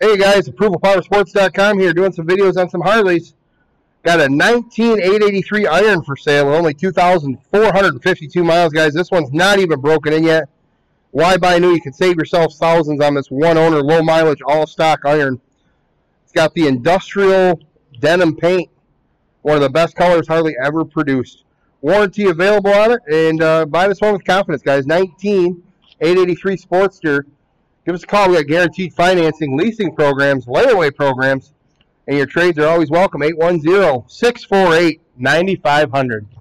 Hey guys, ApprovalPowerSports.com here, doing some videos on some Harleys. Got a 19,883 iron for sale with only 2,452 miles, guys. This one's not even broken in yet. Why buy new? You can save yourself thousands on this one-owner, low-mileage, all-stock iron. It's got the industrial denim paint, one of the best colors Harley ever produced. Warranty available on it, and buy this one with confidence, guys. 19,883 Sportster. Give us a call. We got guaranteed financing, leasing programs, layaway programs, and your trades are always welcome. 810-648-9500.